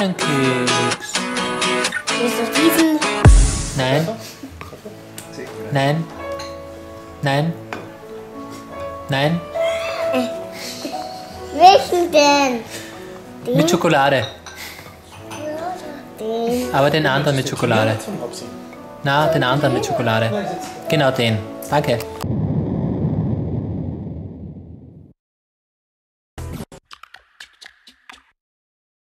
Bananenkeeks. Du musst doch diesen... Nein. Nein. Nein. Nein. Welchen denn? Den? Mit Schokolade. Den. Aber den anderen mit Schokolade. Na, den anderen mit Schokolade. Genau den. Danke.